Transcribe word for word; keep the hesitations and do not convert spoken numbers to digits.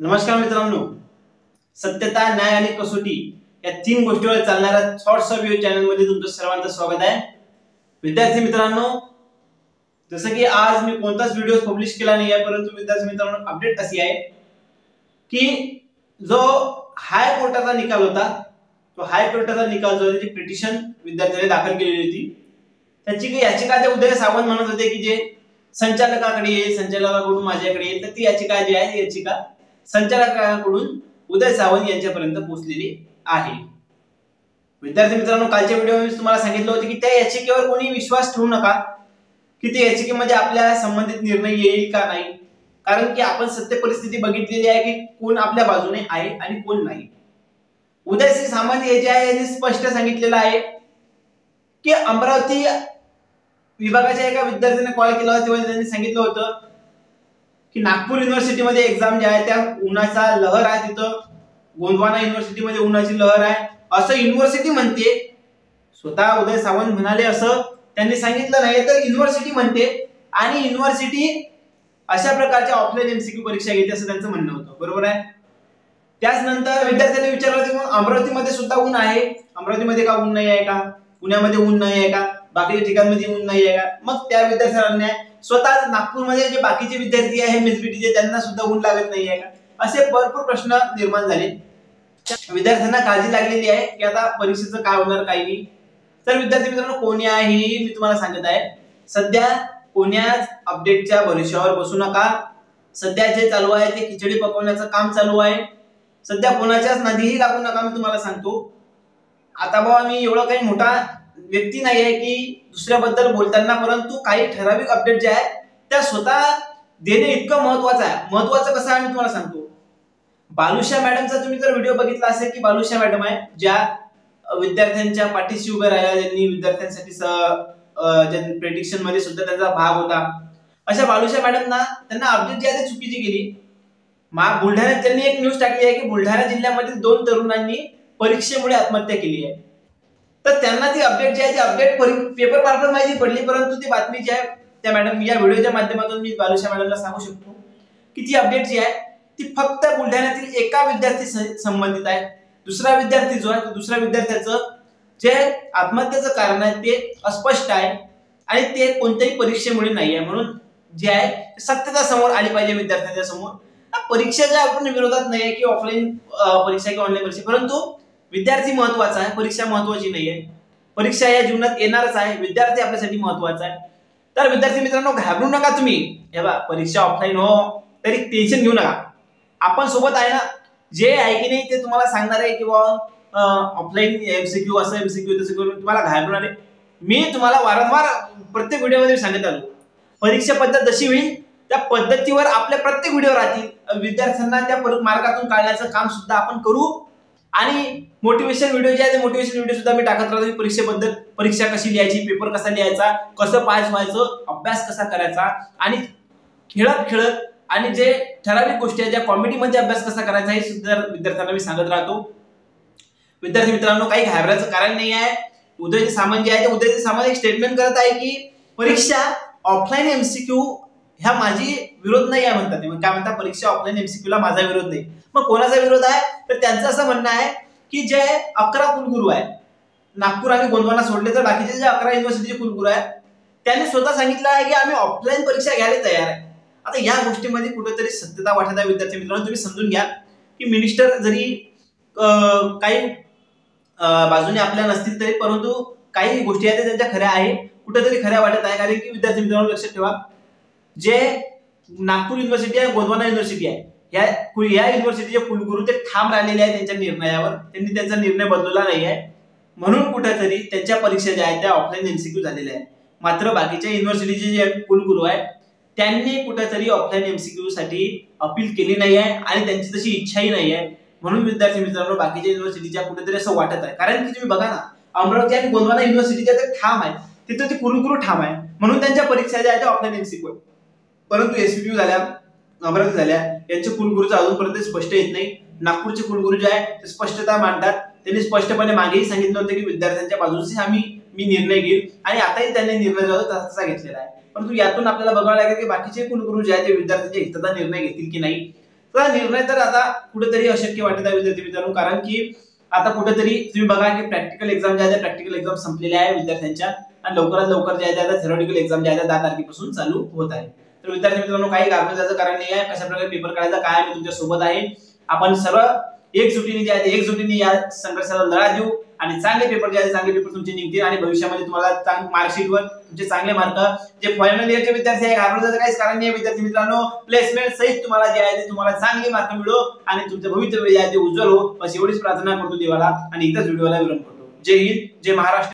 नमस्कार मित्रांनो, सत्यता, न्याय आणि कसोटी या तीन गोष्टीवर चालणारा शॉर्ट्स व्हिडिओ चॅनल मध्ये तुमचं सर्वांचं स्वागत आहे। विद्यार्थी मित्रांनो, जसं की आज मी कोणताच व्हिडिओ पब्लिश केला नाही आहे, परंतु विद्यार्थी मित्रांनो अपडेट अशी आहे की जो हाय कोर्टाचा निकाल होता, तो हाय कोर्टाचा निकाल जो होता, पिटिशन विद्यार्थ्याने दाखल केलेली होती, त्याची की याचिका ते उदय सामंत म्हणत होते की जे संचालकाकडे संचालकाकडून माझ्याकडे, तर ती याचिका जी आहे याचिका संचालकाकडून उदय सावंत यांच्यापर्यंत पोहोचलेली आहे। विद्यार्थी मित्रांनो, कालच्या व्हिडिओमध्ये तुम्हाला सांगितलं होतं की त्या याचिकेवर कोणी विश्वास ठेवू नका की त्या याचिकेमध्ये आपल्याला संबंधित निर्णय येईल का नाही, कारण की आपण सत्य परिस्थिती बघितलेली आहे की कोण आपल्या बाजूने आहे आणि कोण नाही। उदय सामंत हे जे आहे यांनी स्पष्ट सांगितलेलं आहे की अमरावती विभागाच्या एका विद्यार्थ्याने कॉल केला होता तेव्हा त्यांनी सांगितलं होतं की नागपूर युनिव्हर्सिटी मध्ये एक्झाम जे आहे त्या उन्हाचा लहर आहे, तिथं गोंडवाना युनिव्हर्सिटी मध्ये उन्हाची लहर आहे असं युनिव्हर्सिटी म्हणते। स्वतः उदय सामंत म्हणाले, असं त्यांनी सांगितलं नाही तर युनिव्हर्सिटी म्हणते, आणि युनिव्हर्सिटी अशा प्रकारच्या ऑफलाईन एमसीक्यू परीक्षा घेते असं त्यांचं म्हणणं होतं, बरोबर आहे। त्याच नंतर विद्यार्थ्यांनी विचारलं की अमरावतीमध्ये सुद्धा ऊन आहे, अमरावतीमध्ये का ऊन नाही आहे का, पुण्यामध्ये ऊन नाही आहे का, बाकीच्या ठिकाणमध्ये ऊन नाही आहे का। मग त्या विद्यार्थ्यांना स्वतःच नागपूरमध्ये जे बाकीचे विद्यार्थी आहे एमएसबीटीचे त्यांना सुद्धा ऊन लागत नाही आहे का, असे भरपूर प्रश्न निर्माण झाले। विद्यार्थ्यांना काळजी लागलेली आहे की आता परीक्षेचं काय होणार काही नाही। तर विद्यार्थी मित्रांनो, कोण्याही मी तुम्हाला सांगत आहे सध्या कोण्याच अपडेटच्या भरोश्यावर बसू नका। सध्या जे चालू आहे ते खिचडी पकवण्याचं काम चालू आहे, सध्या कोणाच्याच नादीही लागू नका। मी तुम्हाला सांगतो, आता बाबा मी एवढा काही मोठा व्यक्ती नाही आहे की दुसऱ्याबद्दल बोलताना, परंतु काही ठराविक अपडेट जे आहे त्या स्वतः देणे इतकं महत्वाचं आहे। महत्वाचं कसं आहे मी तुम्हाला सांगतो, बालुशा मॅडमचा तुम्ही जर व्हिडिओ बघितला असेल की बालुशा मॅडम आहे ज्या विद्यार्थ्यांच्या पाठीशी उभे राहिल्या, ज्यांनी विद्यार्थ्यांसाठी ज्यांनी प्रेडिक्शन मध्ये सुद्धा त्यांचा भाग होता, अशा बालुशा मॅडमना त्यांना अपडेट जे आहे ते चुकीची गेली। मा बुलढाण्यात त्यांनी एक न्यूज टाकली आहे की बुलढाणा जिल्ह्यामधील दोन तरुणांनी परीक्षेमुळे आत्महत्या केली आहे, तर त्यांना ती अपडेट जी आहे ती अपडेट पेपर मार्फत माहिती पडली, परंतु ती बातमी जी आहे त्या मॅडम या व्हिडिओच्या माध्यमातून मी बालुशा मॅडमला सांगू शकतो की ती अपडेट जी आहे ती फक्त बुलढाण्यातील एका विद्यार्थी संबंधित आहे। दुसरा विद्यार्थी जो आहे तो दुसऱ्या विद्यार्थ्याचं जे आत्महत्येचं कारण आहे ते अस्पष्ट आहे आणि ते कोणत्याही परीक्षेमुळे नाही आहे, म्हणून जे आहे सत्यता समोर आली पाहिजे विद्यार्थ्यांच्या समोर। परीक्षा ज्या आपण विरोधात नाही आहे की ऑफलाईन परीक्षा किंवा ऑनलाईन परीक्षा, परंतु विद्यार्थी महत्वाचा आहे, परीक्षा महत्वाची नाही आहे। परीक्षा या जीवनात येणारच आहे, विद्यार्थी आपल्यासाठी महत्वाचा आहे। तर विद्यार्थी मित्रांनो, घाबरू नका तुम्ही। हे बघा, परीक्षा ऑफलाईन हो तरी टेन्शन घेऊ नका, आपण सोबत आहे ना। जे आहे की नाही ते तुम्हाला सांगणार आहे की बाबा ऑफलाईन एमसीक्यू असं एमसीक्यू तसं करून तुम्हाला घाबरणार आहे। मी तुम्हाला वारंवार प्रत्येक व्हिडिओमध्ये सांगत आलो, परीक्षा पद्धत जशी होईल त्या पद्धतीवर आपल्या प्रत्येक व्हिडिओ राहतील, विद्यार्थ्यांना त्या मार्गातून काढण्याचं काम सुद्धा आपण करू। आणि मोटिवेशन व्हिडिओ जे आहे ते मोटिवेशन व्हिडिओ सुद्धा मी टाकत राहतो परीक्षेबद्दल, परीक्षा कशी लिहायची, पेपर कसा लिहायचा, कसं पास व्हायचं, अभ्यास कसा करायचा, आणि खेळत खेळत आणि जे ठराविक गोष्टी आहेत ज्या कॉमेडीमध्ये अभ्यास कसा करायचा हे सुद्धा विद्यार्थ्यांना मी सांगत राहतो। विद्यार्थी मित्रांनो, काही घाबरायचं कारण नाही आहे। उदय सामंत जे आहे ते उदय सामंत एक स्टेटमेंट करत आहे की परीक्षा ऑफलाईन एमसीक्यू ह्या माझी विरोध नाही आहे म्हणतात, मग काय म्हणतात परीक्षा ऑफलाईन एमसीक्यूला माझा विरोध नाही। मग कोणाचा विरोध आहे तर त्यांचं असं म्हणणं आहे की जे अकरा कुलगुरू आहे, नागपूर आणि गोंडवाना सोडले तर बाकीचे जे अकरा युनिव्हर्सिटीचे कुलगुरू आहेत त्यांनी स्वतः सांगितलं आहे की आम्ही ऑफलाईन परीक्षा घ्यायला तयार आहे। आता या गोष्टीमध्ये कुठेतरी सत्यता वाटत आहे। विद्यार्थी मित्रांनो, तुम्ही समजून घ्या की मिनिस्टर जरी काही बाजूने आपल्या नसतील तरी, परंतु काही गोष्टी आहेत त्यांच्या खऱ्या आहे, कुठेतरी खऱ्या वाटत आहे। कारण की विद्यार्थी मित्रांनो लक्षात ठेवा, जे नागपूर युनिव्हर्सिटी आहे, गोंडवाना युनिव्हर्सिटी आहे, या या युनिव्हर्सिटीचे कुलगुरू ते ठाम राहिलेले आहेत त्यांच्या निर्णयावर, त्यांनी त्यांचा निर्णय बदलला नाही आहे, म्हणून कुठेतरी त्यांच्या परीक्षा ज्या आहेत त्या ऑफलाईन एमसीक्यू झालेल्या आहेत। मात्र बाकीच्या युनिव्हर्सिटीचे जे कुलगुरू आहेत त्यांनी कुठेतरी ऑफलाईन एमसीक्यू साठी अपील केली नाही आहे आणि त्यांची तशी इच्छाही नाही आहे, म्हणून विद्यार्थी मित्रांनो बाकीच्या युनिव्हर्सिटीच्या कुठेतरी असं वाटत आहे। कारण की तुम्ही बघा ना, अमरावती आणि गोंडवाना युनिव्हर्सिटीच्या ते ठाम आहे, तिथं ते कुलगुरू ठाम आहे, म्हणून त्यांच्या परीक्षा ज्या आहेत त्या ऑफलाईन एमसीक्यू आहेत, परंतु एसपीयू झाल्या, अमरावती झाल्या यांचे कुलगुरूचं अजूनपर्यंत स्पष्ट येत नाही। नागपूरचे कुलगुरू जे आहे ते स्पष्टता मांडतात, त्यांनी स्पष्टपणे मागेही सांगितलं होतं की विद्यार्थ्यांच्या बाजूची आम्ही मी निर्णय घेईल, आणि आताही त्यांनी निर्णय जो होता तसा घेतलेला आहे। परंतु यातून आपल्याला बघावं लागेल की बाकीचे कुलगुरू जे आहेत ते विद्यार्थ्यांच्या हिताचा निर्णय घेतील की नाही। तर निर्णय तर आता कुठेतरी अशक्य वाटत आहे विद्यार्थी मित्रांनो, कारण की आता कुठेतरी तुम्ही बघा की प्रॅक्टिकल एक्झाम ज्या आहेत प्रॅक्टिकल एक्झाम संपलेल्या आहे विद्यार्थ्यांच्या आणि लवकरात लवकर ज्या आहेत थेरॉटिकल एक्झाम ज्या आहेत दहा तारखेपासून चालू होत आहे। तर विद्यार्थी मित्रांनो काही घाबरण्याचं कारण नाही आहे, कशा प्रकारे पेपर काढायचा काय मी तुमच्या सोबत आहे, आपण सर्व एकजुटीने जे आहे एकजुटीने या संघर्षाला लढा देऊ आणि चांगले पेपर जे आहेत चांगले पेपर तुमचे निघतील आणि भविष्यामध्ये तुम्हाला चांगले मार्कशीटवर तुमचे चांगले मार्क जे फायनल इयरचे विद्यार्थी आहे घाबरण्याचं काहीच कारण नाही विद्यार्थी मित्रांनो, प्लेसमेंट सहित तुम्हाला जे आहे तुम्हाला चांगले मार्क मिळो आणि तुमचे भविष्य जे आहे ते उज्ज्वल हो अशी एवढीच प्रार्थना करतो देवाला आणि इथंच व्हिडिओला विराम करतो। जय हिंद जय महाराष्ट्र।